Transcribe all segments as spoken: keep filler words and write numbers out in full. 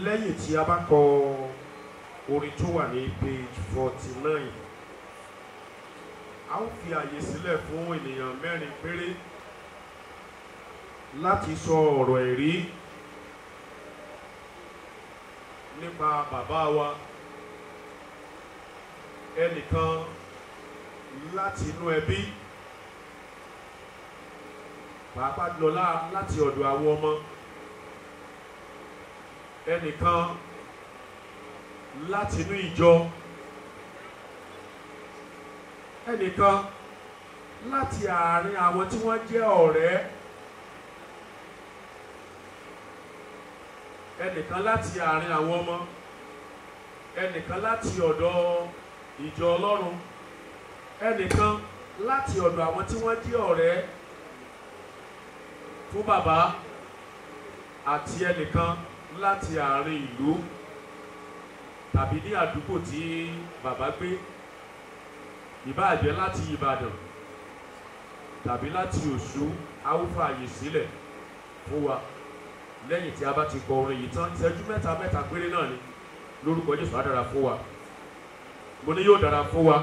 Lẹ́yìn tí a bá kọ orin tó wà ní page forty-nine, a ó fi àyè sílẹ̀ fún ènìyàn mẹ́rin péré láti sọ ọ̀rọ̀ ẹ̀rí nípa bàbá wa, ẹnìkan láti inú ẹbí, pàápàá lọ́la láti ọ̀dọ̀ àwọn ọmọ. Ẹnìkan láti inú ìjọ, ẹnìkan láti àárín àwọn tí wọ́n jẹ́ ọ̀rẹ́, ẹnìkan láti àárín àwọn ọmọ, ẹnìkan láti ọ̀dọ̀ ìjọ Ọlọ́run ẹnìkan láti ọ̀dọ̀ àwọn tí wọ́n jẹ́ ọ̀rẹ́ fún bàbá àti ẹnìkan láti àárín ìlú tàbí ní àdúgbò tí bàbá gbé ìbáà jẹ́ láti Ìbàdàn tàbí láti Ọ̀ṣun awúfà yìí sílẹ̀ fún wa lẹ́yìn tí a bá ti kọ orin yìí tán ìṣẹ́jú mẹ́ta mẹ́ta péré náà ni lórúkọ Jésù á dára fún wa mo ní yóò dára fún wa.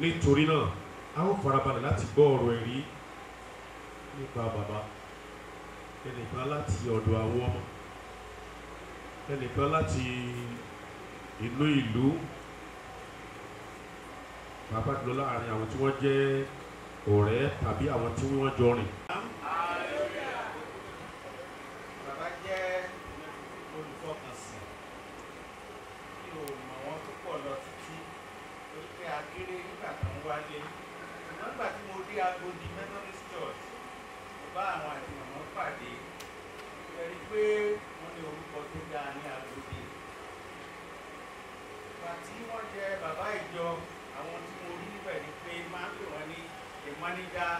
Nítorí náà a ó farabalẹ̀ láti gbọ́ ọ̀rọ̀ ẹ̀rí nípa bàbá ẹnìkan láti ọ̀dọ̀ àwọn ọmọ ẹnìkan láti inú ìlú bàbá dúró láàrin àwọn tí wọ́n jẹ́ ọ̀rẹ́ tàbí àwọn tí wọ́n jọ rìn. Bàbá jẹ́ olùfọkànsìn kí o mọ̀ wọ́n tó pọ̀ lọ títí torí pé a kéré nígbà tó ń wálé ṣùgbọ́n nígbà tí mo dé Agodi Methodist Church mo bá àwọn àti màmá pàdé ẹ̀rí pé wọ́n ní orúkọ tó dáa ní Agodi ìgbà tí wọ́n jẹ bàbá ìjọ àwọn tí mo rí níbẹ̀ ni pé máa ń pè wọ́n ní the manager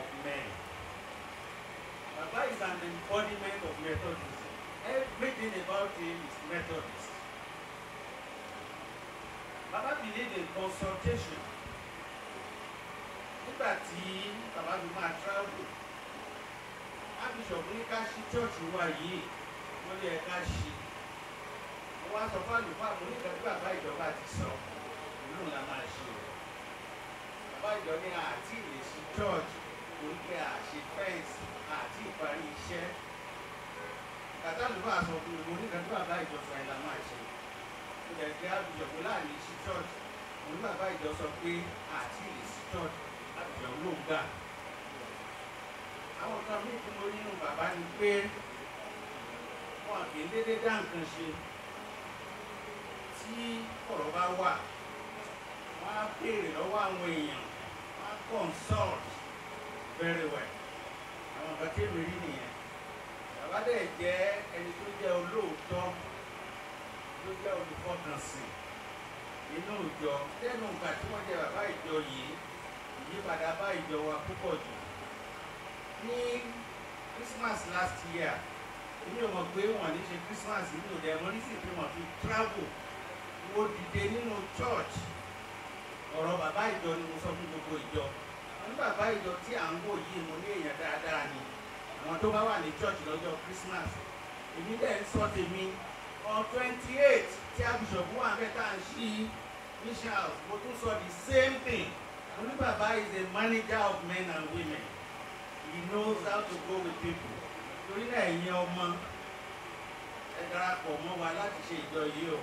of men. Bàbá is an embodiment of Methodism. Everything about him is Methodist. Bàbá believed in consultation. Nígbà tí bàbá mi máa travel, Bishop ní ká ṣí chọ́ọ̀chì wa yìí, wọ́n ní ẹ̀ka ṣí. Wọ́n wá sọ fún àlùfáà mú nígbà tí bàbá ìjọba ti sọ, ìlú la máa ṣe o. Bàbá ìjọ ní àti lè ṣí chọ́ọ̀chì, oríkẹ́ àṣẹ fẹ́ǹsì àti ìparí iṣẹ́. Kàtà àlùfáà sọ fún mi, mo nígbà tí bàbá ìjọba ìlà máa ṣe. Ẹ̀jẹ̀ àbùjọ̀kú láàrin sí church òun bàbá ìjọ sọ pé àti lè sí church àbùjọ̀kú ló ń gbà. Àwọn kan ní kí mo nínú bàbá ni pé wọn kì í dédé dá nǹkan ṣe. tí ọ̀rọ̀ bá wà wọ́n á béèrè lọ́wọ́ àwọn èèyàn wọ́n á consult very well. Àwọn nǹkan tí èmi rí nìyẹn. Bàbá dẹ̀ jẹ́ ẹni tó jẹ́ olóòótọ́ tó jẹ́ olùfọkànsìn inú ìjọ lẹ́nu ìgbà tí wọ́n jẹ́ bàbá ìjọ yìí ìyípadà bá ìjọ wa púpọ̀ jù. Ní Christmas last year èmi ò mọ̀ pé wọ́n ní ṣe Christmas ní òde ẹ̀mọ́ ní sì pé wọ́n fi travel wo dìde nínú church. Ọ̀rọ̀ bàbá ìjọ ni mo sọ fún gbogbo ìjọ. Àwọn bàbá ìjọ tí à ń wò yìí mo ní èèyàn dáadáa ni àwọn tó bá wà ní church lọ́jọ́ Christmas. Èmi dẹ̀ ń sọ tèmi on twenty eight tí Bishop Muhammed tá à ń ṣí Michel mo tún sọ the same thing. Àwọn bàbá is a manager of men and women. He knows how to go with people. Torí náà ẹ̀yin ọmọ ẹ darapọ̀ mọ́ wa láti ṣe ìjọ yìí o.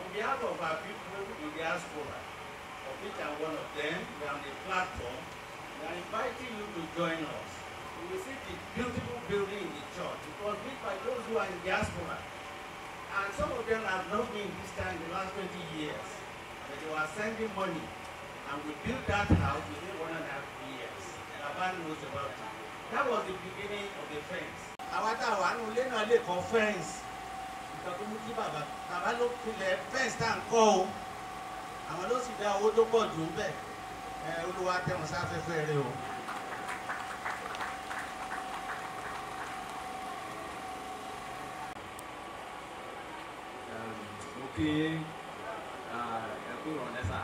On behalf of our people in diaspora, of which I'm one of them, we are on the platform, we are inviting you to join us. You will see the beautiful building in the church. It was built by those who are in diaspora. And some of them have not been in this town in the last twenty years. But they were sending money. And we built that house within one and a half years. Baba knows about it. That was the beginning of the fence. Àwa tá a wà nínú ilé náà lè kọ́ fẹ́ǹsì. Ìgbà tó mú kí bàbá bàbá ló pilẹ̀ fẹ́ǹsì tá à ń kọ́ o. Àwọn ló sì dá owó tó pọ̀ jù ń bẹ̀. Ẹ Olúwa tẹ́ wọn sáfẹ́fẹ́ rẹ o. Mo kí ẹ kú ìrọ̀lẹ́ sà,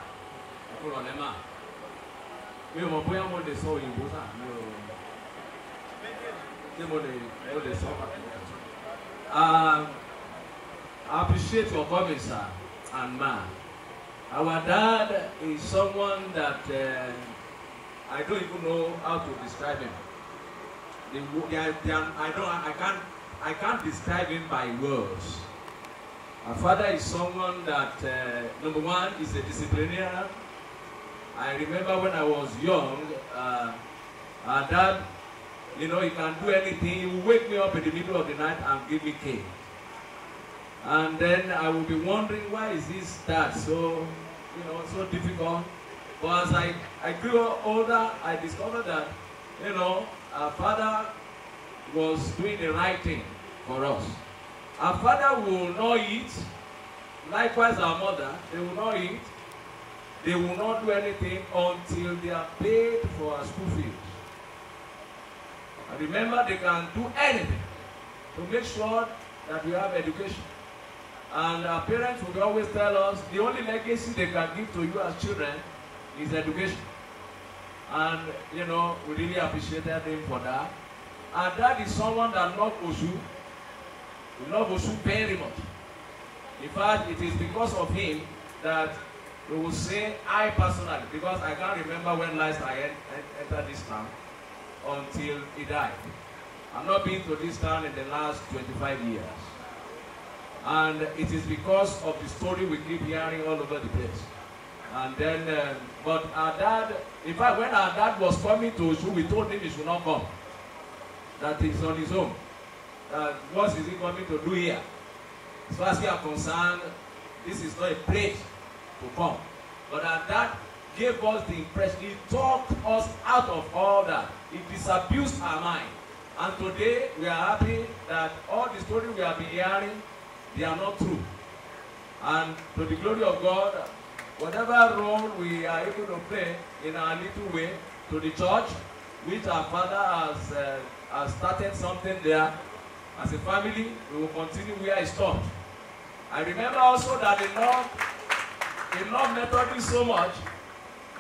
ẹ kú ìrọ̀lẹ́ mà. Mi ò mọ̀ bóyá mo lè sọ òyìnbó sà mi ò. Um, I appreciate your coming, sir, and ma. Our dad is someone that uh, I don't even know how to describe him. They, they, they, I don't, I can't, I can't describe him by words. Our father is someone that uh, number one is a disciplinarian. I remember when I was young, uh, our dad. You know, he can do anything. He will wake me up in the middle of the night and give me cake. And then I will be wondering, why is this dad so, you know, so difficult? But as I, I grew older, I discovered that, you know, our father was doing the right thing for us. Our father will not eat. Likewise, our mother, they will not eat. They will not do anything until they are paid for our school fees. And remember, they can do anything to make sure that we have education. And our parents would always tell us, the only legacy they can give to you as children is education. And, you know, we really appreciated him for that. And that is someone that loved Osu. We love Osu very much. In fact, it is because of him that we will say, I personally, because I can't remember when last I entered this town. Until he died. I've not been to this town in the last twenty-five years. And it is because of the story we keep hearing all over the place. And then, uh, but our dad, in fact, when our dad was coming to Osu, we told him he should not come. That he's on his own. That what is he coming to do here? As far as we are concerned, this is not a place to come. But our dad gave us the impression, he talked us out of all that. It disabused our mind. And today, we are happy that all the stories we have been hearing, they are not true. And to the glory of God, whatever role we are able to play in our little way to the church, which our father has, uh, has started something there, as a family, we will continue where it stopped. I remember also that they love, love Methodists so much.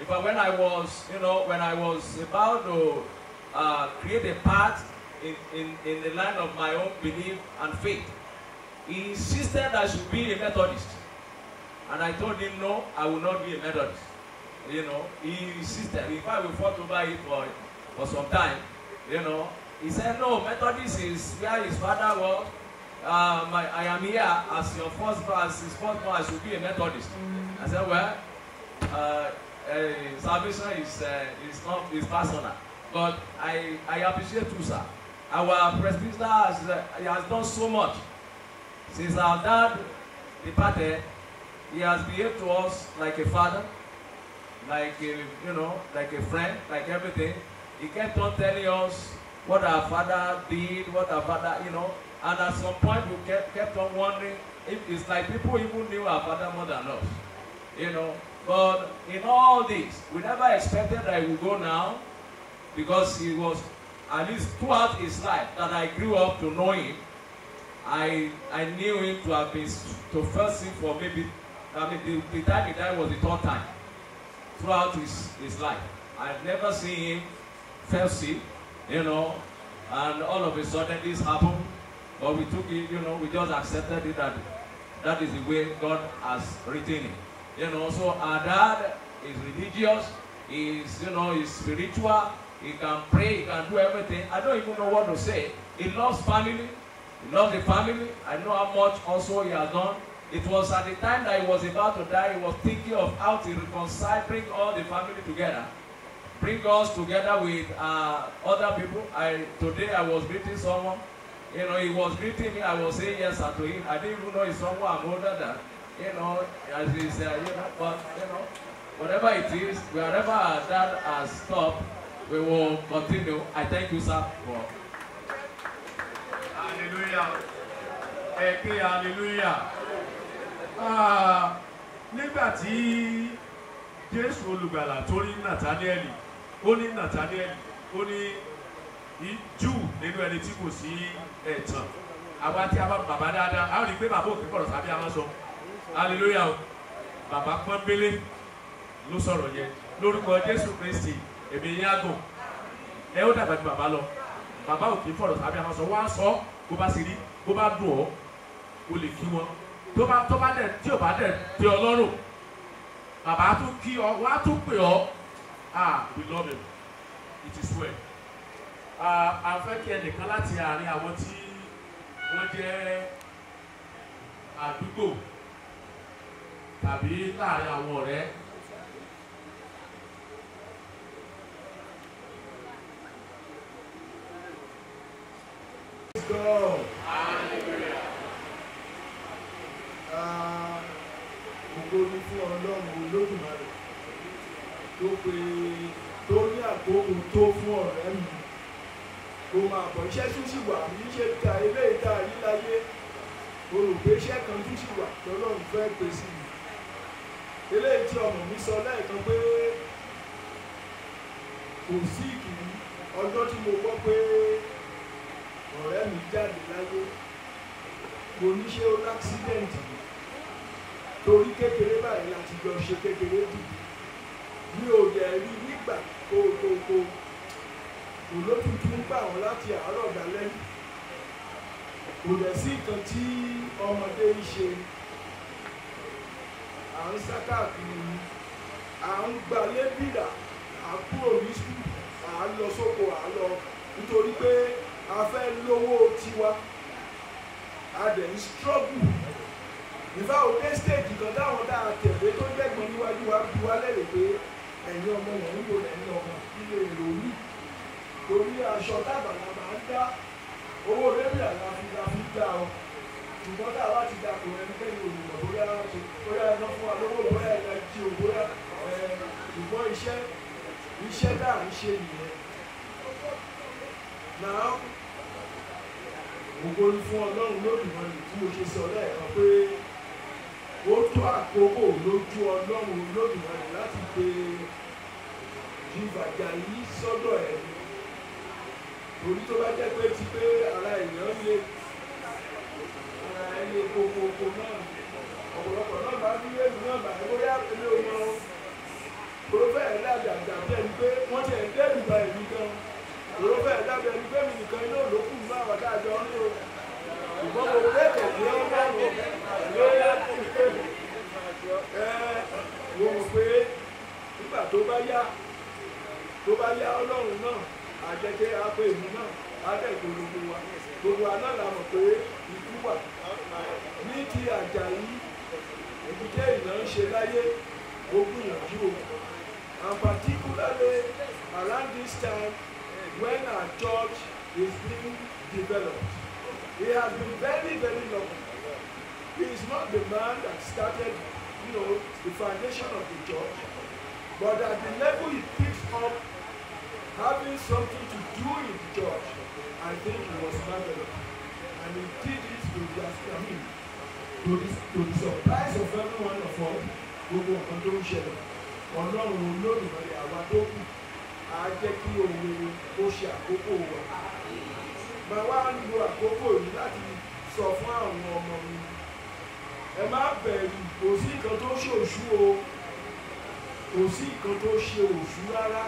But when I was, you know, when I was about to uh, create a path in, in, in the line of my own belief and faith, he insisted I should be a Methodist. And I told him, no, I will not be a Methodist. You know, he insisted. In fact, we fought over it for, for some time, you know. He said, no, Methodist is where his father was. Uh, my, I am here as your first, as his first born, I should be a Methodist. I said, well, uh, Uh, salvation is, uh, is not is personal, but I, I appreciate you, sir. Our presbyter has, uh, has done so much. Since our dad departed, He has behaved to us like a father, like a, you know, like a friend, like everything. He kept on telling us what our father did, what our father, you know. And at some point, we kept, kept on wondering if it's like people even knew our father more than us, you know. But in all this, we never expected that he would go now, because he was, at least throughout his life that I grew up to know him, I, I knew him to have been, to first him for maybe, I mean, the, the time he died was the third time throughout his, his life. I've never seen him first him, you know, and all of a sudden this happened, but we took it, you know, we just accepted it that that is the way God has written it. You know, so our dad is religious, he's, you know, he's spiritual, he can pray, he can do everything. I don't even know what to say. He loves family, he loves the family. I know how much also he has done. It was at the time that he was about to die, he was thinking of how to reconcile, bring all the family together, bring us together with uh, other people. I, today I was greeting someone, you know, he was greeting me, I was saying yes to him. I didn't even know he's someone I'm older than. You know, as we say, you know, but, you know, whatever it is, wherever that has stopped, we will continue. I thank you, sir, for. Hallelujah. Thank you, hallelujah. Ah, nígbà tí Jésù Olùgbàlà tó ní Nathaniel, ó ní Nathaniel, ó ní Júù nínú ẹni tí kò sí ẹ̀tàn. Àwa tí a bá bàbá dáadáa, a rí pé bàbá òkè pọ̀rọ̀ tàbí a máa sọ. Hallelujah. Bàbá Pọ́nbélé ló sọ̀rọ̀ yẹn lórúkọ Jésù Kristi èmi yàgò ẹ ó dàgbà ju bàbá lọ. Bàbá ò kì í fọ̀rọ̀ sábẹ́ àwọn sọ wá sọ bó bá sì rí bó bá dùn ọ́ o lè kí wọn tó bá tó bá dẹ̀ tí ò bá dẹ̀ tẹ́ ọ lọ́rùn bàbá tún kí ọ wá tún pè ọ. Ah, we love him, it is well. À fẹ́ kí ẹnìkan láti àárín àwọn tí wọ́n jẹ́ àdúgbò tàbí láàrin àwọn ọ̀rẹ́ go. Hallelujah. Ah, gbogbo ní fún Ọlọ́run Olódùmarè tó pé tó ní àkókò tó fún ọ̀rẹ́ mi kó máa bọ̀ iṣẹ́ tún sì wà ní ṣe ta ilé ìta yìí láyé mo rò pé iṣẹ́ kan tún sì wà lọ́lọ́run fẹ́ pèsè mi. Eléyìí tí ọmọ mi sọ lẹ́ẹ̀kan pé kò sí ìkìlì ọjọ́ tí mo gbọ́ pé ọ̀rẹ́ mi jáde láyé mo ní ṣe ó láksidẹ̀ǹtì torí kékeré báyìí láti jọ ṣe kékeré dìde mi ò dẹ̀ rí nígbà kókókó kò ló tuntun gbà wọ́n láti àárọ̀ dálẹ́ kò dẹ̀ sí nǹkan tí ọmọdé ń ṣe. À ń sá káàkiri ni à ń gbalé bìrà à ń kúrò ní sùkúù à ń lọ sóko à ń lọ nítorí pé a fẹ́ lówó tiwa a dẹ̀ ń struggle nígbà òkè stage kan táwọn tá a tẹ̀lé tó gbẹ̀gbọ́n níwájú wa bí wa lẹ́rìí pé ẹ̀yin ọmọ wọn ń lò lẹ́yìn ọmọ ilé ìròyìn torí aṣọ tábàlà máa ń dá owó rẹ́bìrà la fi la fi dá ọ. Ṣùgbọ́n tá a bá ti dàpọ̀ ẹnikẹ́ni olùgbọ̀ bóyá bóyá ẹ̀nà fún wa lówó bóyá ẹ̀nà jí o bóyá ẹ̀ ṣùgbọ́n iṣẹ́ iṣẹ́ tá à ń ṣe nìyẹn. Náà ògo ni fún Ọlọ́run Olódùmarè tí mo ṣe sọ lẹ́ẹ̀kan pé ó tó àkókò lójú Ọlọ́run Olódùmarè láti pe jìbàjà yìí sọ́dọ̀ ẹ̀ torí tó bá jẹ́ pé ti pé ara èèyàn lè ẹni kòkòkò náà ọ̀pọ̀lọpọ̀ náà bá ní ẹ̀dùn náà bá bóyá ilé ọmọ pòròfẹ́ ẹ̀dá àgbàgbà bẹ́ẹ̀ ni pé wọ́n ti ẹ̀ dẹ́rù ba èmi gan pòròfẹ́ ẹ̀dá bẹ́ẹ̀ ni pé mi nìkan iná ló kù máa wà dájọ́ ń lò ìbọn mo pé kẹ̀kẹ́ ọlọ́run lóyá ẹ mo mọ̀ pé nígbà tó bá yá tó bá yá ọlọ́run náà àjẹjẹ apẹ èmi náà adẹ́gbòlógbò wa gbogbo aná la mọ̀ pé ikú wà ní ti Àjàyí èbúté ìnáwó ṣe láyé ogún ìyànjú o and particularly around this time when our church is being developed he has been very very long he is not the man that started you know, the foundation of the church, but at the level he picked up having something to do in the church, I think he was marvelous. And he did it to the, I mean, to the, to the surprise of every one of us, we will control share. Or no, we will know nobody, our doku, our jeki, or we will share, go over. But why don't you go over? That is so far, ẹ má bẹ̀rù, kò sí nǹkan tó ṣe òṣù o, kò sí nǹkan tó ṣe òṣù rárá.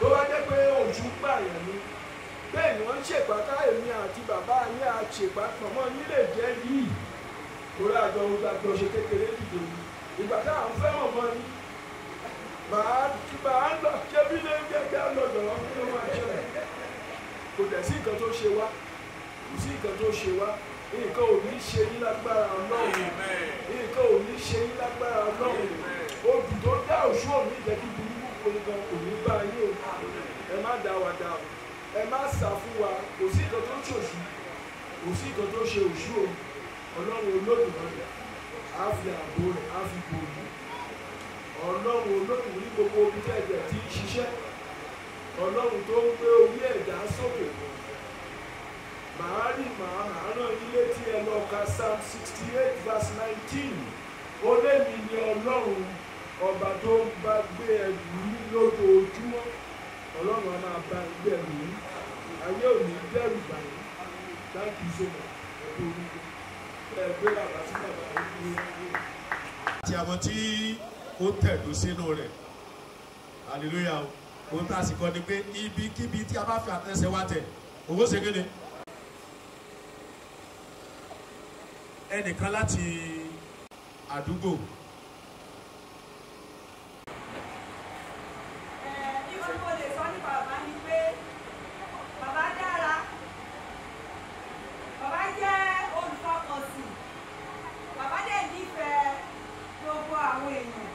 Tó bá jẹ́ pé òṣù pààyàn ni, bẹ́ẹ̀ ni wọ́n ń ṣèpàtà èmi àti bàbá ayé àṣepà pọ̀mọ́ nílé jẹ́ yìí. Torí àjọ gbàgbọ́ ṣe kékeré dìde yìí. Ìgbà táwọn fẹ́ràn mọ́ ni, màá lọ ṣẹ́bí lé gẹ́gẹ́ lọ́dọ̀ nínú àṣẹ. Kò dẹ̀ sí nǹkan tó ṣe wá, kò sí nǹkan tó ṣe wá. Nǹkan ò ní ṣe yín lágbára Ọlọ́run, nǹkan ò ní ṣe yín lágbára Ọlọ́run. Odù tó dá òṣù òní ìjẹ́kí burúkú konigan kò ní bá yé o. Ẹ má dá wa dá o, ẹ má sá fún wa, kò sí nǹkan tó ṣe òṣù, kò sí nǹkan tó ṣe òṣù o. Ọlọ́run Olódùmarè á fi ààbò rẹ̀ á fi gbòòrò. Ọlọ́run Olódùmarè ní gbogbo omi tí ẹ̀jẹ̀ ti ń ṣiṣẹ́. Ọlọ́run tó ń gbé orí ẹ̀dá sókè. Màá rí màá rán ilé tí ẹ lọ ka Psalm sixty-eight verse nineteen. Ó lé mi ní Ọlọ́run ọba tó ń bá gbé ẹrù yín lójoojúmọ́. Ọlọ́run á máa bá gbé ẹrù yín. Ayé ò ní dẹ́rù bà yín. Thank you so much. Ẹ gbé bàbá sí bàbá yín. Àti àwọn tí ó tẹ̀dó sínú rẹ̀. Hallelujah. Ohun tá a sì kọ́ ni pé ibikíbi tí a bá fi àtẹ̀sẹ̀ wa tẹ̀, owó ṣe kéde. Ẹnìkan láti àdúgbò. Ìwé mo lè sọ nípa bàbá ni pé bàbá dára, bàbá jẹ́ olùfọkànsìn, bàbá dẹ̀ nífẹ̀ẹ́ gbogbo àwọn èèyàn.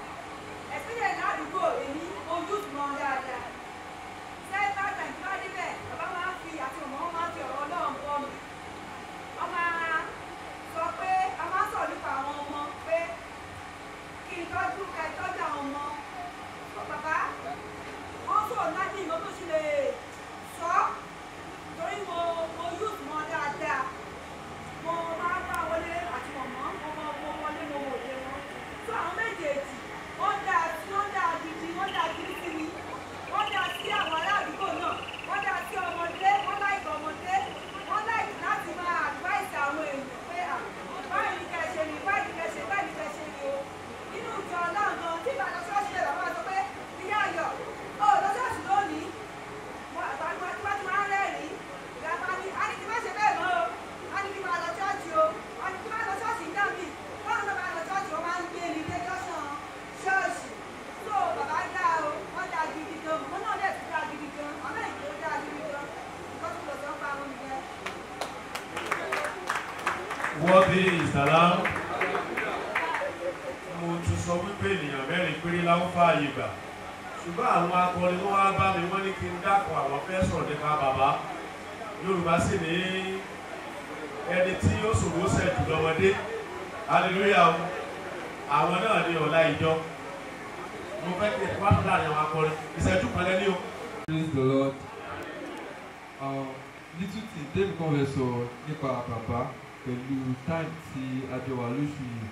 Ẹ̀sìnlẹ̀ ládùúgbò èmi ojú mọ́ dáadáa. Sẹ́yìn bá tàbí bá débẹ̀, bàbá máa ń fi àti ọmọ wọn máa ń fi ọ̀rọ̀ Ọlọ́run bọ́ mi. Ọmọ sọ pé a máa sọ̀rọ̀ nípa àwọn ọmọ pé kí n tọ́jú ẹ tọ́jú àwọn ọmọ bàbá wọ́n sọ̀rọ̀ láti ìmọ̀ tó ṣe lè sọ torí mo mo yúùtù mọ́ dáadáa mo máa bá wọlé àti mọ̀mọ́ mo mọ mo wọlé mo wò lé wọn tó àwọn méjèèjì wọ́n dá wọ́n dá gidi wọ́n dá gidi sí mi wọ́n dá sí àwọn ará àdúgbò náà wọ́n dá sí ọmọdé wọ́n láìka ọmọdé wọ́n láìka láti máa advice àwọn èèyàn. Báyìí ni kẹ́ ṣe ni báyìí ni kẹ́ ṣe báyìí ni kẹ́ ṣe ni o. Inú ìjọ náà gan tí ìbàdàn ṣọ́ọ̀ṣì rẹ̀ wọ́n máa sọ pé ìyá ayọ̀ ó lọ́sọ̀ọ̀sì lónìí. Àgbàgbà tí wọ́n ti máa ń rẹ́rìn-ín. Ìgbàgbà ni a ní kí má ṣe bẹ́ẹ̀ mọ́ o. A ní kí máa lọ ṣọ́ọ̀ṣì o. A ní kí máa lọ ṣọ́ọ̀ṣì náà bì. Báwo ló máa lọ ṣọ́ọ̀ṣì wọ́n máa ń gbé ní ilé lọ́sàn-án ṣọ́ọ̀ṣì. Tó bàbá dá o, wọ́n dá gidi gan. Mo náà dẹ̀ ti dá gidi gan. Ọmọ ìgbé ó dá gidi gan. Ìkọ́sí kò sọ pa àwọn ìgbẹ́. Worthy is the Lamb. Mo tún sọ wípé ènìyàn mẹ́rin péré láwọn fààyè gbà. Ṣùgbọ́n àwọn akọrin tó wá bá mi wọ́n ní kí n dákọ̀ àwọn fẹ́ sọ̀rọ̀ nípa bàbá. Yorùbá sì ní ẹni tí ó ṣòro ṣẹ̀jù lọ́mọdé. Hallelujah. Àwọn náà ní ọ̀la ìjọ. Mo fẹ́ kí ẹ̀kọ́ àtúntà àti àwọn akọrin. Ìṣẹ́jú kan lẹ́ni o. Praise the Lord. Little tí Dave kan fẹ́ sọ nípa bàbá. Pẹ̀lú time tí àjọ wà lóṣù yìí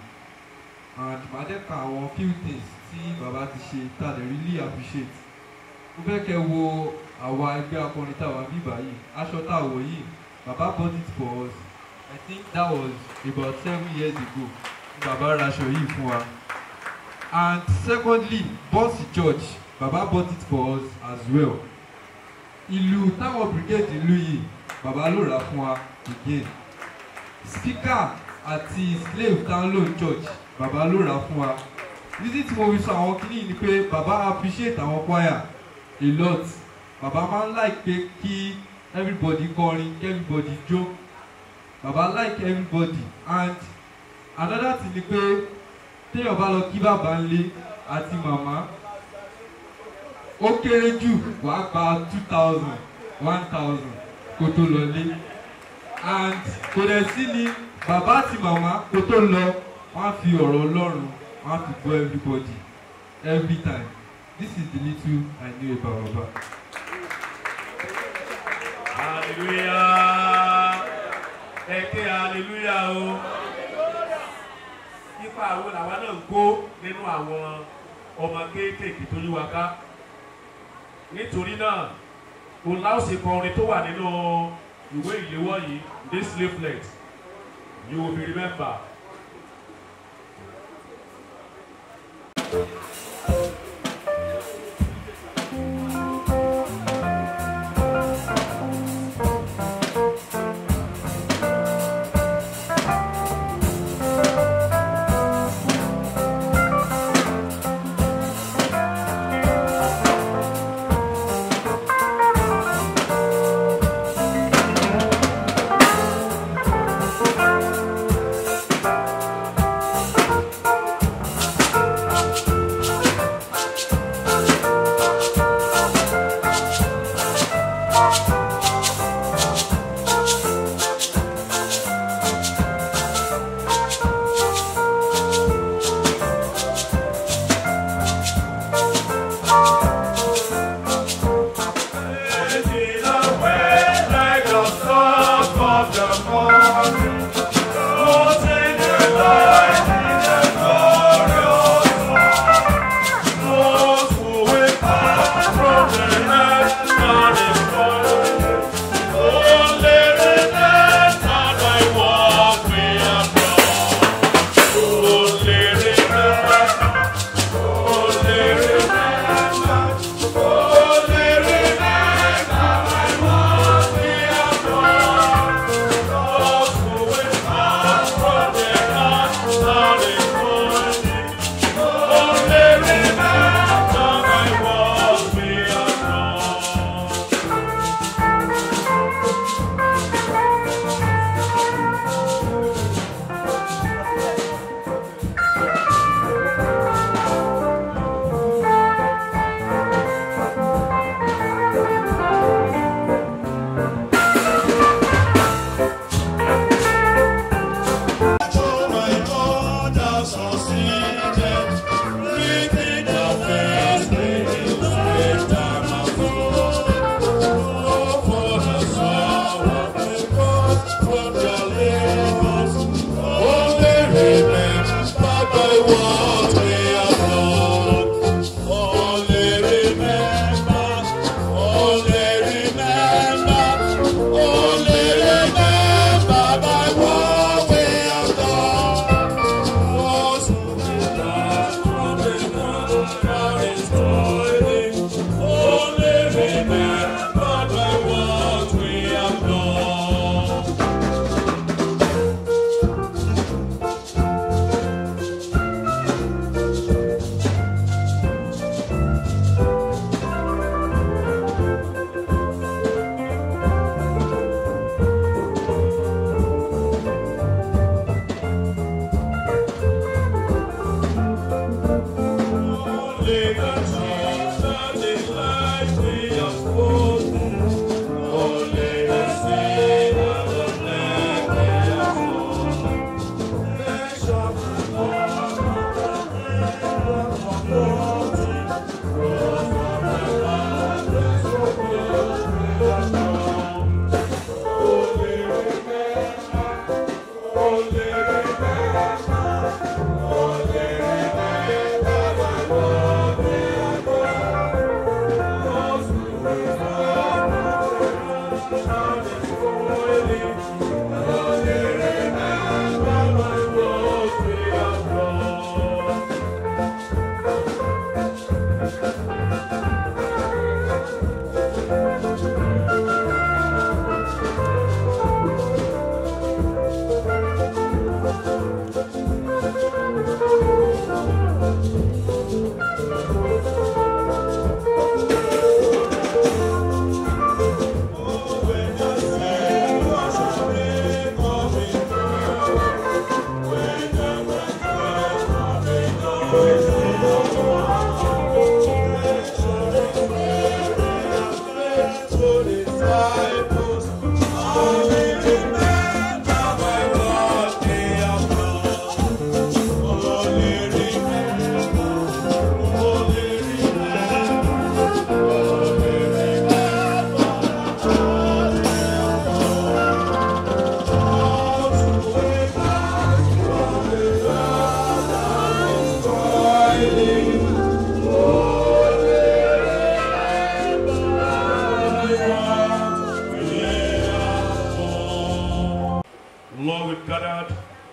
and màá dẹ̀ ka àwọn few things tí bàbá ti ṣe tá a lè really appreciate. Mo fẹ́ kẹ́ wo àwa ẹgbẹ́ akọrin tá a wà bíbá yìí aṣọ tá a wọ̀ yìí bàbá bought it for us. I think that was about seven years ago bàbá ra aṣọ yìí fún wa. And secondly, Bọ́sì Church bàbá bought it for us as well. Ìlú táwọn brigade ìlú yìí bàbá ló rà fún wa again. Speaker àti slave download church bàbá ló rà fún wa. Nídìí tí mo fi sọ àwọn kìíní ni pé bàbá appreciate àwọn choir a lot. Bàbá máa ń like pé kí everybody kọrin kí everybody jó. Bàbá like everybody and another thing ni pé téèyàn bá lọ kí bàbá ńlé àti màmá ó kéré jù wàá gba two thousand one thousand kó tó lọ lé. And kò dẹ̀ sí ni bàbá àti màmá kò tó lọ One fi ọ̀rọ̀ Ọlọ́run, one fi gbọ́ everybody, every time. This is the little I knew about Baba. Hallelujah! Eke hallelujah o. Ipa wo làwa náà ń kó nínú àwọn ọmọ kéékèèké tó yí wa ká. Nítorí náà, òun láò ṣe kọrin tó wà nínú ìwé ìléwọ́ yìí, this leaflet, you will be remembered.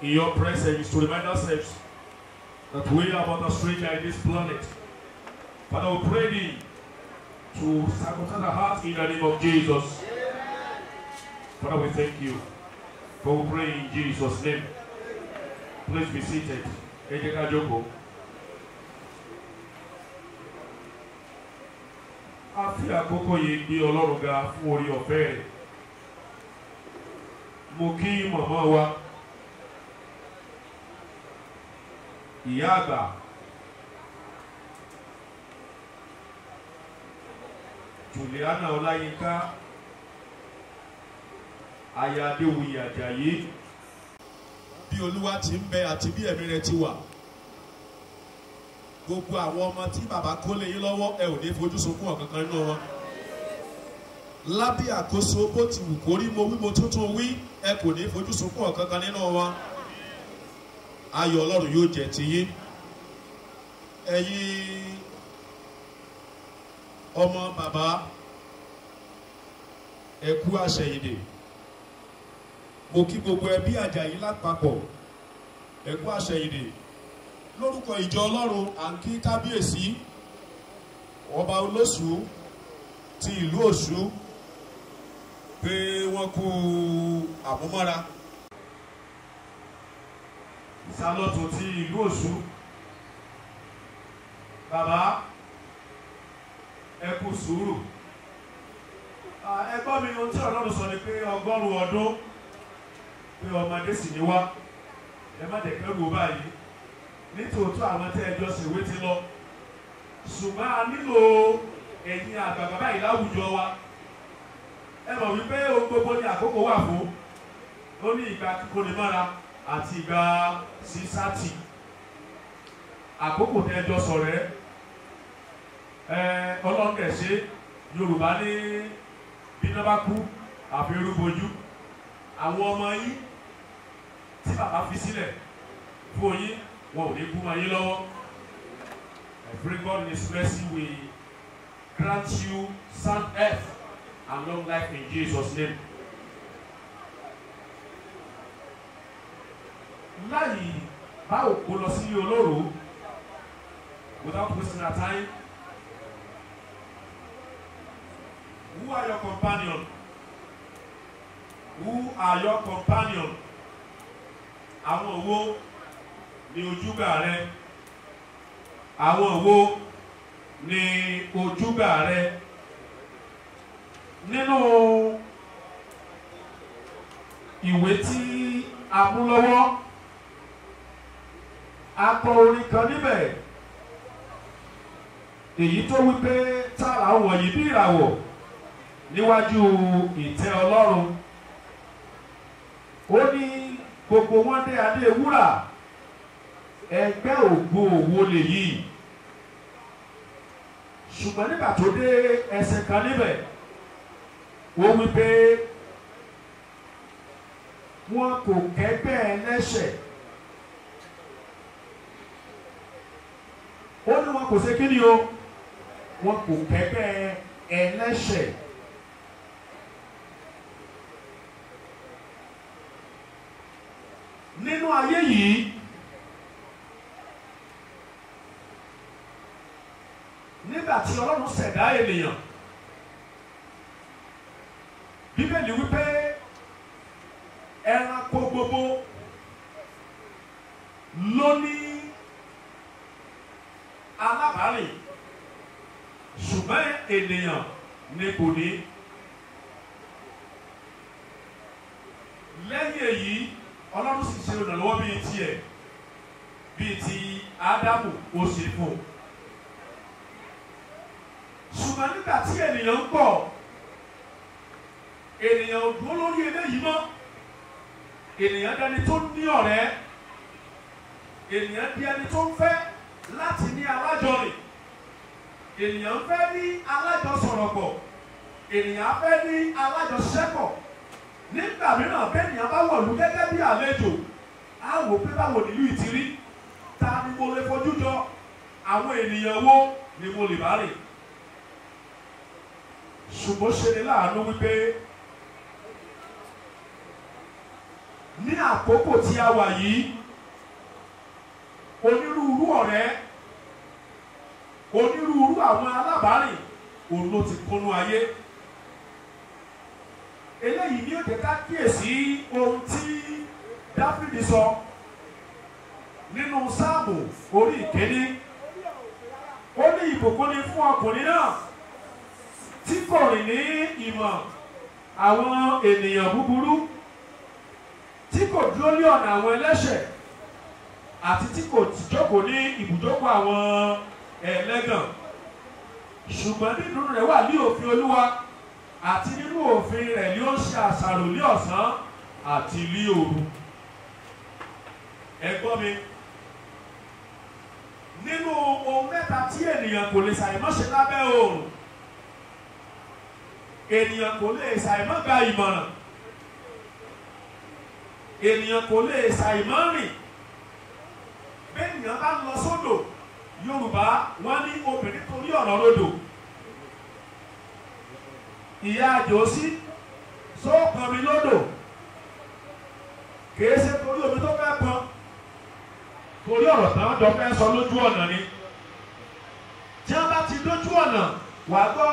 in your presence to remind ourselves that we are but a stranger in this planet. Father, we pray thee to circumcise our hearts in the name of Jesus. Father, we thank you. For we pray in Jesus' name. Please be seated. Ejeka Joko. Afi akoko yi gbe Ọlọ́run ga fún orí ọ̀fẹ́. Mo kí màmá wa. Ìyá àgbà. Juliana Ọláyínká. Aya Adéwuyì Àjàyí. Bí Olúwa ti ń bẹ àti bí ẹ̀mí rẹ̀ ti wà. Gbogbo àwọn ọmọ tí bàbá kó lé yín lọ́wọ́ ẹ ò ní fojú sunkún ọ̀kankan nínú wọn. Lábẹ́ àkóso bó ti wù kó rí mo wí mo tuntun wí ẹ kò ní fojú sunkún ọ̀kankan nínú wọn. Ayọ̀ Ọlọ́run yóò jẹ́ ti yín. Ẹ̀yin ọmọ bàbá ẹ kú àṣeyìndè. Mo kí gbogbo ẹbí Àjàyí lápapọ̀ ẹ kú àṣeyìndè. Lórúkọ ìjọ Ọlọ́run à ń kí kábíyèsí ọba Olóṣù ti ìlú Ọ̀ṣun pé wọ́n kú àmúmọ́ra. Ìsálọ́tò ti ìlú Ọ̀ṣun bàbá ẹ kú sùúrù. Ẹgbọ́n mi ohun tí Ọlọ́run sọ ni pé ọgọ́rùn-ún ọdún pé ọmọdé sì ni wá ẹ má dẹ̀ kẹ́rù báyìí. Nítòótọ́ àwọn tẹ́ ẹjọ́ sì wé ti lọ ṣùgbọ́n a nílò ẹ̀yin àgbààgbà báyìí láwùjọ wa ẹ mọ̀ wípé ohun gbogbo ní àkókò wà fún ó ní ìgbà kíkónimọ́ra àti ìgbà sísátì àkókò tẹ́ ẹjọ́ sọ̀rẹ́ ẹ ọlọ́ọ̀kẹ̀ṣe Yorùbá ní bíná bá kú àfi rúbojú àwọn ọmọ yín tí bàbá fi sílẹ̀ fún yín. Wow, they put my yellow. Every God in His mercy will grant you sound health and long life in Jesus' name. Láyìí bá òkú lọ sí olóró without wasting our time. Who are your companion? Who are your companion? Àwọn wo ni ojúgbà rẹ àwọn wo ni ojúgbà rẹ nínú ìwé tí a mú lọ́wọ́ akọ orin kan níbẹ̀ èyí tó wípé tààrà wọ̀nyí bí ìràwọ̀ níwájú ìtẹ́ Ọlọ́run ó ní gbogbo wọn dé adé wúrà. Ẹgbẹ́ ògo wo lèyí ṣùgbọ́n nígbà tó dé ẹsẹ̀ kan níbẹ̀ wọ́n wí pé wọn kò kẹ́gbẹ́ ẹlẹ́ṣẹ̀ ó ní wọn kò ṣe kí ni o wọn kò kẹ́gbẹ́ ẹlẹ́ṣẹ̀. Nínú ayé yìí nígbà tí Ọlọ́run ṣẹ̀dá ènìyàn Bíbélì wípé ẹranko gbogbo ló ní alábàárìn ṣùgbọ́n ènìyàn ni kò ní. Lẹ́yìn èyí Ọlọ́run sì ṣe ìrànlọ́wọ́ bíi tiẹ̀ bíi ti Ádámù ó sì fún un. Ṣùgbọ́n nígbà tí ènìyàn ń pọ̀ ènìyàn ò dúró lórí eléyìí mọ́ ènìyàn dẹni tó ní ọ̀rẹ́ ènìyàn di ẹni tó ń fẹ́ láti ní alájọrìn ènìyàn ń fẹ́ ní alájọsọ̀rọ̀pọ̀ ènìyàn fẹ́ ní alájọṣiṣẹ́pọ̀ nígbà mìíràn bẹ́ẹ̀nìyàn bá wọ̀lú gẹ́gẹ́ bí àlejò á wò pé báwo nílùú ìtìrí ta ni mo lè fojú jọ àwọn ènìyàn wo ni mo lè bá rìn. Ṣùgbọ́n ṣe ni láàánú wípé ní àkókò tí a wà yìí onírúurú ọ̀rẹ́ onírúurú àwọn alábàárìn òun ló ti kúnnú ayé eléyìí ní òkè ká kíyèsí ohun tí Dáfídì sọ nínú Sáàmù orí ìkíní ó ní ìbùkún ni fún ọkùnrin náà tí kò rìn ní ìmọ̀ àwọn ènìyàn búburú tí kò dúró ní ọ̀nà àwọn ẹlẹ́ṣẹ̀ àti tí kò jókòó ní ibùjókòó àwọn ẹlẹ́gàn ṣùgbọ́n nínú rẹ̀ wà ní òfin Olúwa àti nínú òfin rẹ̀ ni ó ń ṣe àṣàrò ní ọ̀sán àti ní òru. Ẹ gbọ́ mi, nínú ohun mẹ́ta tí ènìyàn kò lè ṣàìmọ́ ṣe lábẹ́ oòrùn, ènìyàn kò lè ṣàìmọ́ gba ìmọ̀ràn, ènìyàn kò lè ṣàìmọ́ rìn. Bẹ́ẹ̀nìyàn bá lọ sódò, Yorùbá wọ́n ní obìnrin torí ọ̀rọ̀ lódò. Ìyá àjòsí só pọnmi lódò, kìí ṣe torí omi tó fẹ́ pọn, torí ọ̀rọ̀ táwọn jọ fẹ́ sọ lójú ọ̀nà ni. Tí wọ́n bá ti dójú ọ̀nà, wàá gbọ́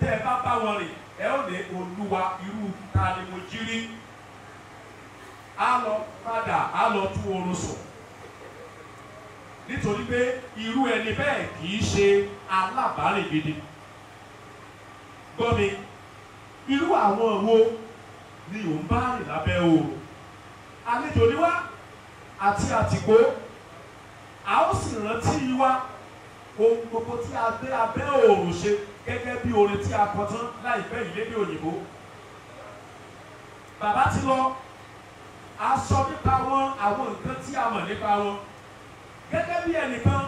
tẹ́ ẹ bá bá wọn rìn ẹ ó lè Olúwa irú ta ni mo jí rí á lọ padà á lọ tú oorun sùn nítorí pé irú ẹni bẹ́ẹ̀ kì í ṣe alábàárìn gidi. Gbọ́ mi, irú àwọn wo ni ò ń bá rìn lábẹ́ oòrùn? Àlejò ni wá àti àtìkó, a ó sì rántí wa ohun gbogbo tí a gbé abẹ́ oòrùn ṣe gẹ́gẹ́ bí orin tí a kọ tán láìpẹ́ yìí lédè òyìnbó. Bàbá ti lọ, a sọ nípa wọn àwọn nǹkan tí a mọ̀ nípa wọn. Gẹ́gẹ́ bí ẹnìkan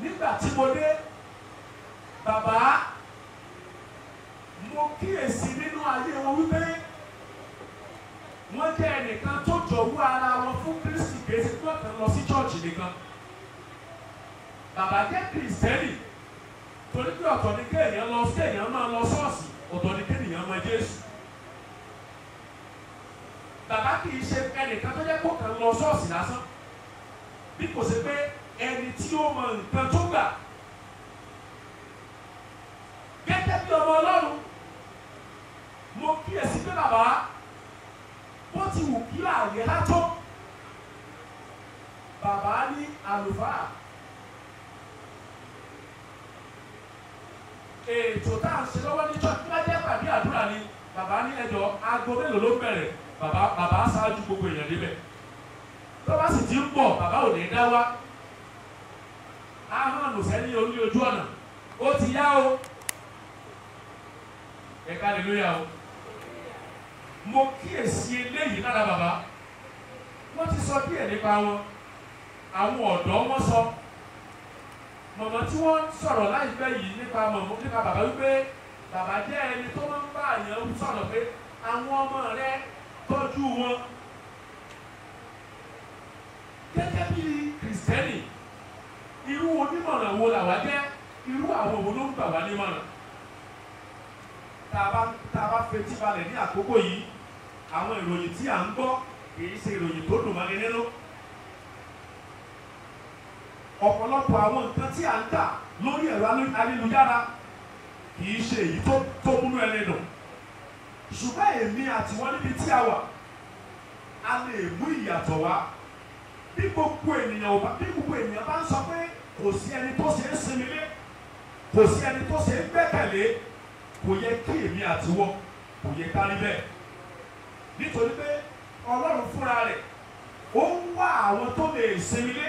nígbà tí mo dé, bàbá mo kíyèsí nínú ayé wọn wípé wọ́n jẹ́ ẹnìkan tó jọ̀wọ́ ara wọn fún Kristi kèsì tó kàn lọ sí chọ́ọ̀chì nìkan. Bàbá jẹ́ Kìrìsìtẹ́nì. Torí pé ọ̀tọ̀ ni kéèyàn lọ kéèyàn máa lọ ṣọ́ọ̀ṣì, ọ̀tọ̀ ni kéèyàn máa Jésù. Bàbá kì í ṣe ẹnìkan tó jẹ́ kó kàn lọ ṣọ́ọ̀ṣì lásán, bí kò ṣe pé ẹni tí ó mọ nǹkan tó gbà. Gẹ́gẹ́ bí ọmọ Ọlọ́run, mo kíyèsí pé bàbá bó ti wù kí ààyè látó, bàbá ní àlùfáà. Ètò tá à ń ṣe lọ́wọ́ ní church bá jẹ́ pàdé àdúrà ni bàbá ní ẹjọ́ aago mélòó ló bẹ̀rẹ̀, bàbá bàbá ṣáájú gbogbo èèyàn níbẹ̀. Tó bá sì ti ń bọ̀ bàbá ò ní dá wá, ahọ́n àlùsẹ́ ní orí ojú ọ̀nà ó ti yá o. Ẹ hallelujah o. Mo kíyèsí eléyìí lára bàbá. Wọ́n ti sọ díẹ̀ nípa wọn, àwọn ọ̀dọ́ wọn sọ. Mọ̀mọ́ tí wọ́n sọ̀rọ̀ láìpẹ́ yìí nípa mọ̀mọ́ nípa bàbá wípé bàbá jẹ́ ẹni tó máa ń bá àyàn sọ̀rọ̀ pé àwọn ọmọ rẹ tọ́jú wọn. Gẹ́gẹ́ bí Kìrìsìtẹ́nì, irú onímọ̀ràn wo làwa jẹ́? Irú àwọn wo ló ń gbà wá nímọ̀ràn? Tá a bá fetí balẹ̀ ní àkókò yìí, àwọn ìròyìn tí à ń gbọ́ kì í ṣe ìròyìn tó dùn mọ́ni nínú. Ọ̀pọ̀lọpọ̀ àwọn nǹkan tí a ń tà lórí ẹ̀rọ ayélujára kì í ṣe èyí tó múnú ẹni dùn. Ṣùgbọ́n èmi àti wọn níbi tí a wà, a lè mú ìyàtọ̀ wá. Bí gbogbo ènìyàn bá bí gbogbo ènìyàn bá ń sọ pé kò sí ẹni tó ṣe é sinmi lé, kò sí ẹni tó ṣe é gbẹ́kẹ̀lé, kò yẹ kí èmi àti wọn kò yẹ ká rí bẹ́ẹ̀. Nítorí pé Ọlọ́run fúnra rẹ̀, ó ń wá àwọn tó lè sinmi lé,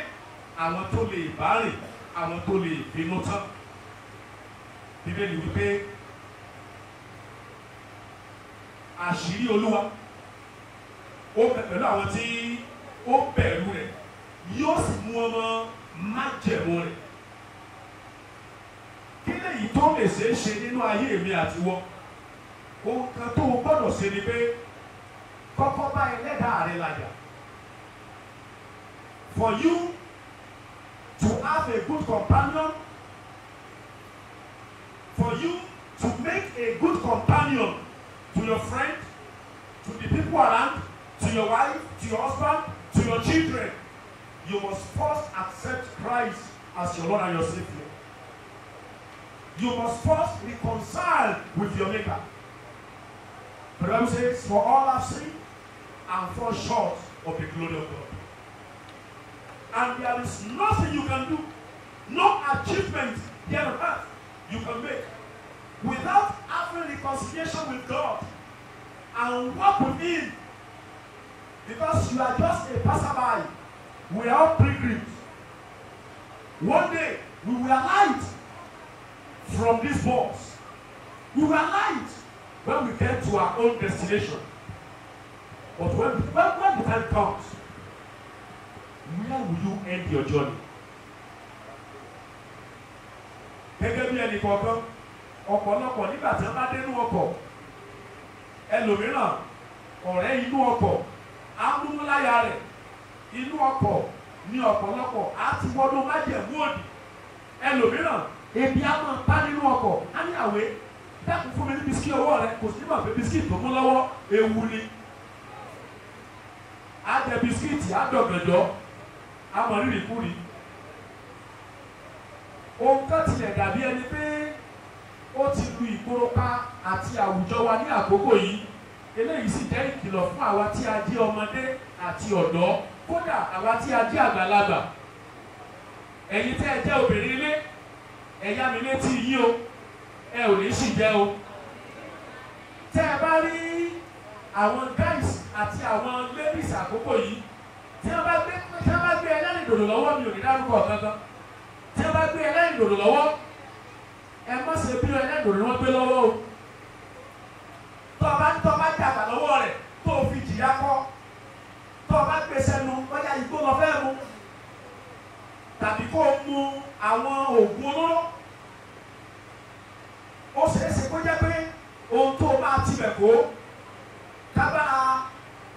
àwọn tó lè bá rìn, àwọn tó lè bínú tán. Bíbélì wípé àṣírí Olúwa ó pẹ̀lú àwọn tí ó bẹ̀rù rẹ̀ yóò sì mú ọmọ májẹ̀mú rẹ̀. Kí lèyí tó lè ṣeé ṣe nínú ayé mi àti wọ? Ohun kan tó gbọ́dọ̀ ṣe ni pé kọ́kọ́ bá ẹlẹ́dàá rẹ̀ làjà. For you to have a good companion, for you to make a good companion to your friend, to the people around, to your wife, to your husband, to your children, you must first accept Christ as your Lord and your Savior. You must first reconcile with your neighbor. The Bible says, for all have sinned and fall short of the glory of God. And there is nothing you can do, no achievement here on earth you can make without having reconciliation with God and walk with Him. Because you are just a passerby. We are all pilgrims. One day we will alight from these walls. We will alight when we get to our own destination. But when, when, when the time comes, where will you end your journey? Gẹ́gẹ́ bí ẹnì kọ̀ọ̀kan, ọ̀pọ̀lọpọ̀ nígbà tí wọ́n bá dé inú ọkọ̀, ẹlòmíràn ọ̀rẹ́ inú ọkọ̀ á múmú láyà rẹ̀. Inú ọkọ̀ ni ọ̀pọ̀lọpọ̀ á ti wọnú májẹ̀mú òdì. Ẹlòmíràn ebi á máa pa nínú ọkọ̀ á ní àwé. Dákun fún mi ní bisikì ọwọ́ rẹ̀, kò sí mọ̀ pé bisikì tó mú lọ́wọ́ ewu ni. Á jẹ bisikì á dọ̀gànjọ́. Àmọ́ rírì kúrì. Ohun kan tilẹ̀ dàbí ẹni pé ó ti lu ìgboro pa àti àwùjọ wa ní àkókò yìí. Eléyìí sì jẹ́ ìkìlọ̀ fún àwa tí a jẹ́ ọmọdé àti ọ̀dọ́, kódà àwa tí a jẹ́ àgbàlagbà. Ẹ̀yin tẹ́ ẹ jẹ́ obìnrin ilé, ẹ yá mi létí yín o, ẹ ò ní ṣì jẹ́ o. Tẹ́ ẹ bá rí àwọn guys àti àwọn ladies àkókò yìí, tí wọ́n bá gbé tí wọ́n bá gbé ẹlẹ́rìndòdò lọ́wọ́ mi ò ní dárúkọ kankan. Tí wọ́n bá gbé ẹlẹ́rìndòdò lọ́wọ́, ẹ má ṣe bí ẹlẹ́rìndòdò wọn gbé lọ́wọ́ o. Tó bá tó bá jàgbà lọ́wọ́ rẹ̀ tó fi jìyà kọ́. Tó bá gbé sẹ́nu bóyá igbó lọ fẹ́ mu. Tàbí kó mu àwọn oògùn olóró. Ó ṣeéṣe kó jẹ́ pé ohun tó bá tibẹ̀ kó kábà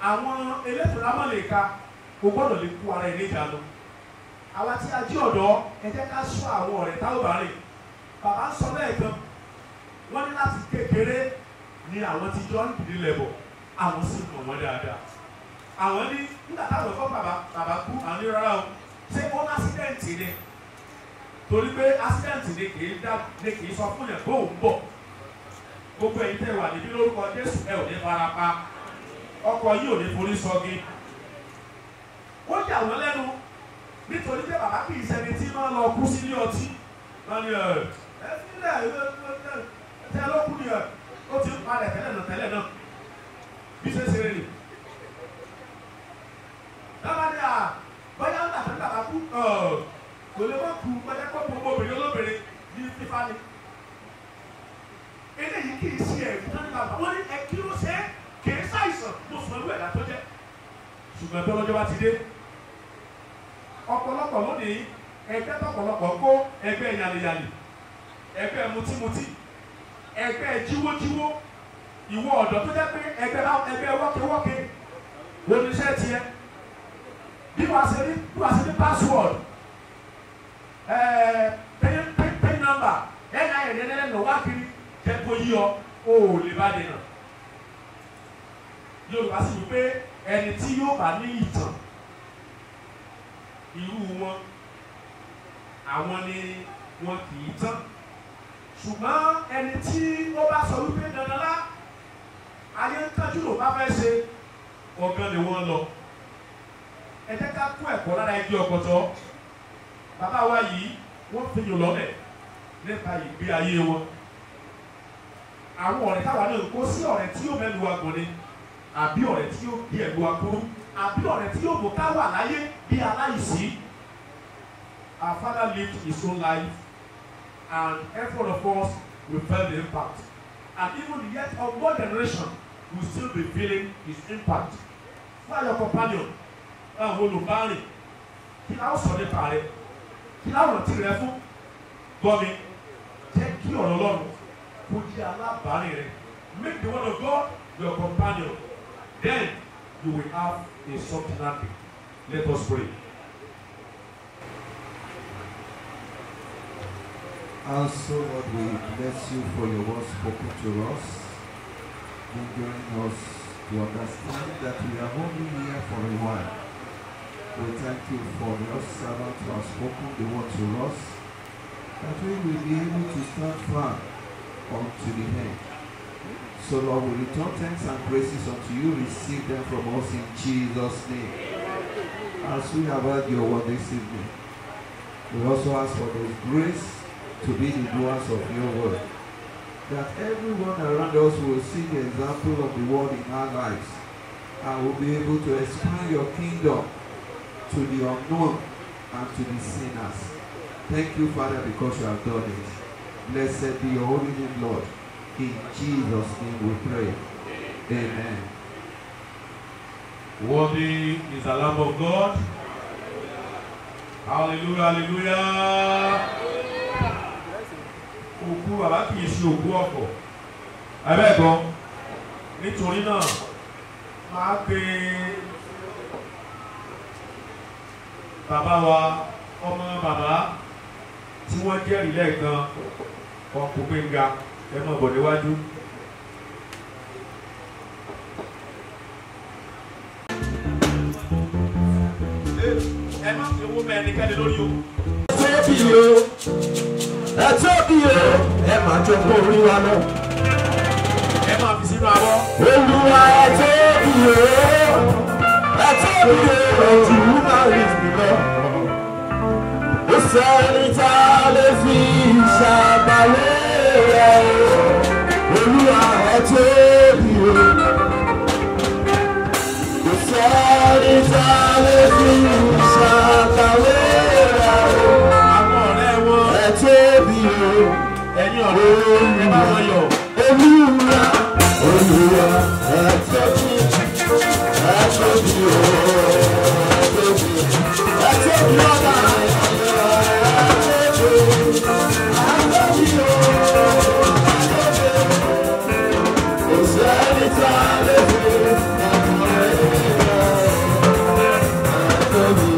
àwọn elétò lámọ̀ lè ka. Kò gbọ́dọ̀ lè kú ara ilé ìjà lọ. Àwa tí a jí ọ̀dọ́, ẹ jẹ́ ká sọ àwọn ọ̀rẹ́ táwọn bá rìn. Bàbá ń sọ bẹ́ẹ̀ gan. Wọ́n ní láti kékeré ni àwọn ti jọ ń dìde lẹ́bọ̀. Àwọn sì mọ̀ wọ́n dáadáa. Àwọn ní nígbà táwọn fọ́ bàbá bàbá kú àwọn rárá o. Ṣé ó ásídẹ̀ǹtì ni? Torí pé ásídẹ̀ǹtì ni kì í dá ni kì í sọ fún yẹn pé òun bọ̀. Gbogbo ẹ̀yin tẹ́ wà níbí lórúkọ Jésù, ẹ ò ní farapa. Ọkọ̀ yìí ò ní forí sọ́gi. Ó yà wọ́n lẹ́nu nítorí pé bàbá kì í ṣẹni tí máa lọ kú sílé ọtí. Wọ́n ní ẹ̀ ẹ́ sílẹ̀ ẹ̀ ló kú ni ẹ̀ ó ti ń parẹ̀ tẹ́lẹ̀ náà tẹ́lẹ̀ náà bí ṣe ṣe rè. Bàbá ni à bóyá ń tàbí bàbá kú kò lè wọ́n kú bóyá kó gbogbo obìnrin olóbìnrin ní fífa ni. Eléyìí kì í ṣe ẹ̀rí tó ní bàbá wọ́n ní ẹ kí ló ṣe é kì í ṣàìsàn mo sọ ìlú ẹ̀dá tó jẹ́. Ṣùgbọ́n tó lọ́jọ́ bá ti dé. Ọ̀pọ̀lọpọ̀ lónìí ẹgbẹ́ tọ̀pọ̀lọpọ̀ kó ẹgbẹ́ yàlìyàlì ẹgbẹ́ mutímutí ẹgbẹ́ jíwójíwó ìwọ ọ̀dọ́ tó jẹ́ pé ẹgbẹ́ ẹgbẹ́ wọ́kéwọ́ké oníṣẹ́ tiẹ̀ bí wàá ṣe ní bí wàá ṣe ní password ẹ̀ẹ́ pin pin pin number ẹ̀ẹ́dá ẹ̀ẹ́dẹ́dẹ́ lọ wá kiri jẹ́kọ̀ọ́ yí ọ ó lè bá dènà. Yorùbá sì wí pé ẹni tí yóò bá ní ìtàn irú wọn àwọn ni wọn kì í tán. Ṣùgbọ́n ẹni tí ó bá sọ wípé dandanlá ayé ń kájú ló bá fẹ́ ṣe ọ̀gán ni wọ́n lọ. Ẹ jẹ́ ká kó ẹ̀kọ́ lára igi ọ̀pọ̀tọ́. Bàbá wa yìí wọ́n fi yàn lọ́lẹ̀ nípa ìgbé ayé wọn. Àwọn ọ̀rẹ́ táwa náà kó sí ọ̀rẹ́ tí yóò mẹ́lu wa gùn ni àbí ọ̀rẹ́ tí yóò di ẹ̀lu wa kúrú àbí ọ̀rẹ́ tí yóò mú ká wà láyé bí aláìsí. Our father lived his own life, and every one of us will feel the impact. And even yet, our more generation will still be feeling his impact. Not your companion. And who look at it. He now saw the party. He now went to the food. Government, take you on alone. Put your lap barrier. Make the word of God your companion. Then you will have a substance. Let us pray. And so, Lord, we bless you for your words spoken to us, enduring us to understand that we are only here for a while. We thank you for your servant who has spoken the word to us, that we will be able to stand firm unto the end. So, Lord, we return thanks and praises unto you. Receive them from us in Jesus' name. As we have heard your word this evening, we also ask for the grace to be the doers of your word, that everyone around us will see the example of the word in our lives and will be able to expand your kingdom to the unknown and to the sinners. Thank you, Father, because you have done it. Blessed be your holy name, Lord. In Jesus' name we pray. Amen. Worthy is the Lamb of God. Hallelujah, hallelujah. Hallelujah. Òkú bàbá kìí ṣe òkú ọ̀pọ̀ ẹ̀bẹ́ẹ̀gbọ́n nítorí náà máa pe bàbá wa ọmọ bàbá tí wọ́n jẹ́rìí lẹ́ẹ̀kan ọkùn Gbénga ẹmọ bọ̀ níwájú. Ẹ má fi owó mẹ́rin kẹ́lẹ́ lórí o. Ṣé bí o? Ẹ tó bí o, ẹ máa jó kó Olúwa lọ. Ẹ máa fi sínú abọ́. Olúwa ẹ tó bí o, ẹ tó bí o, jù ú máa rí jù lọ. Ó sẹ́ni tá a lè fi ṣàgbàlẹ̀ rẹ̀. Olúwa ẹ tó bí o. Ó sẹ́ni tá a lè fi ṣàgbàlẹ̀ rẹ̀. Ẹ̀yin ọ̀rẹ́ ẹ bá wọn yọ̀. Olúwa Olúwa ẹ tóbi ẹ tóbi o ẹ tóbi ẹ tóbi ọba ẹ tóbi ẹ tóbi o ẹ tóbi o sẹ́ni tá a lè fi ẹ tóbi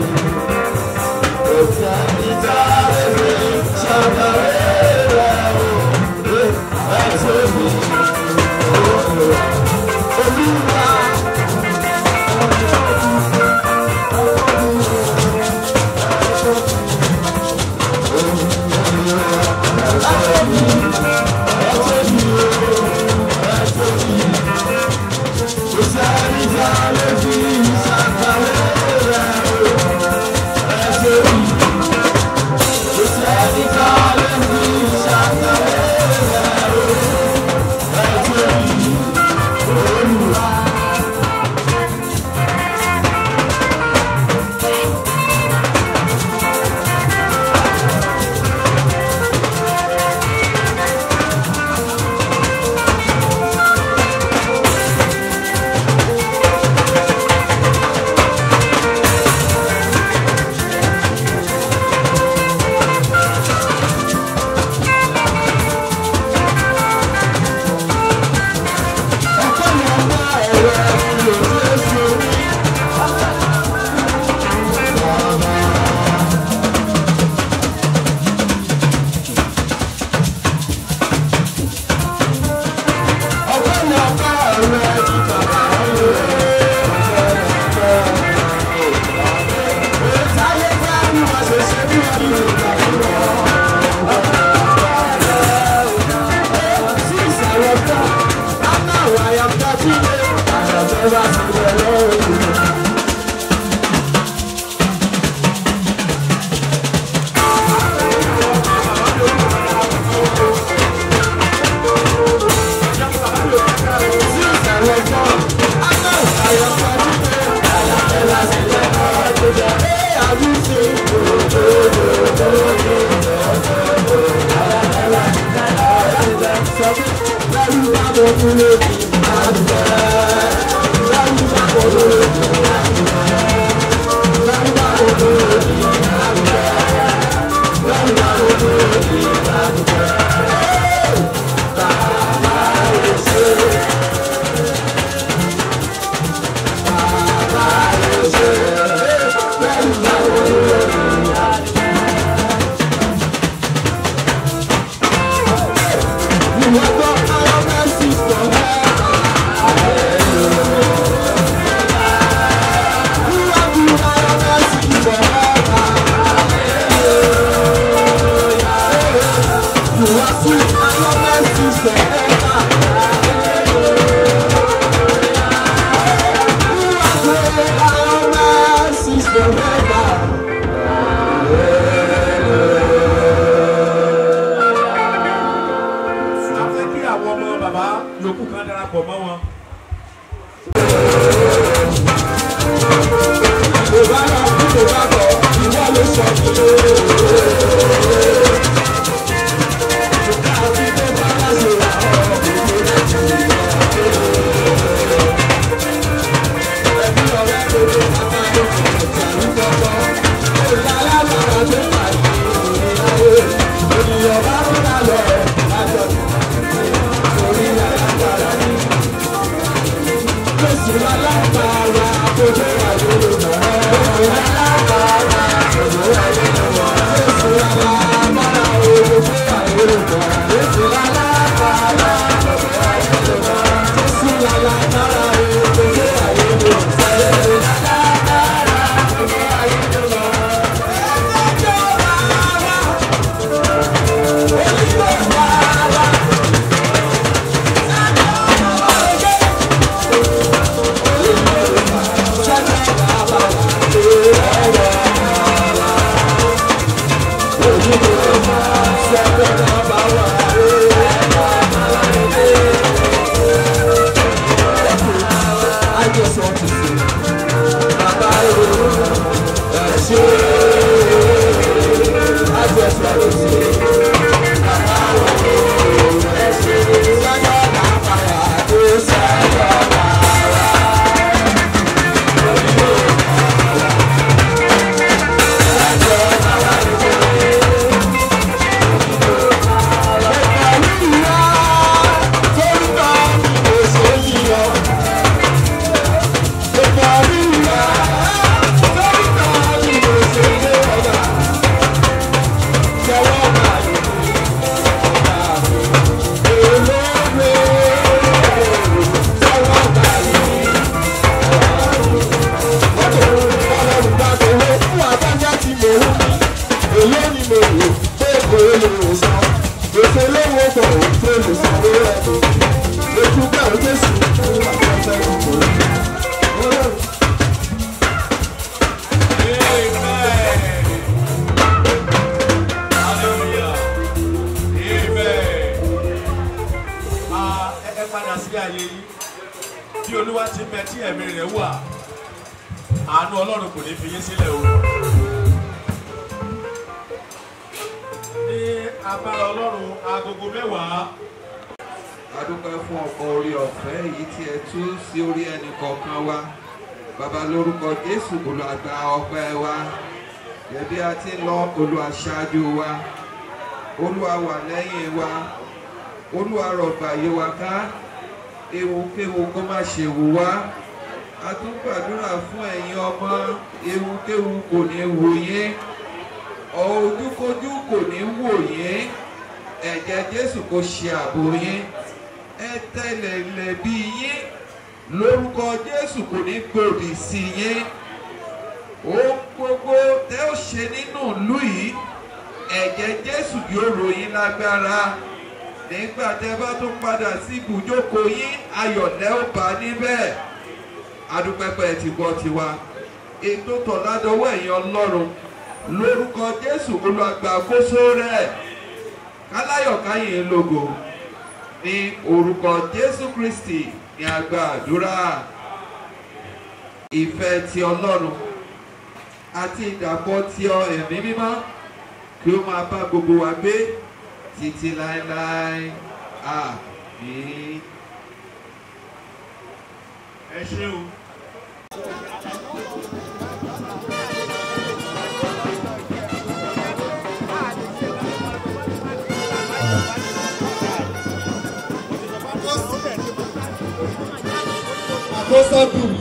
o sẹ́ni tá a lè fi ṣàbẹ̀wò. Let's go.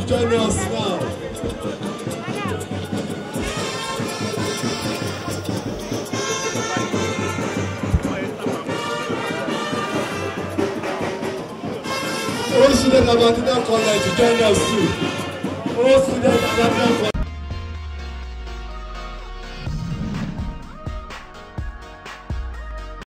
Join us too. Oh, students,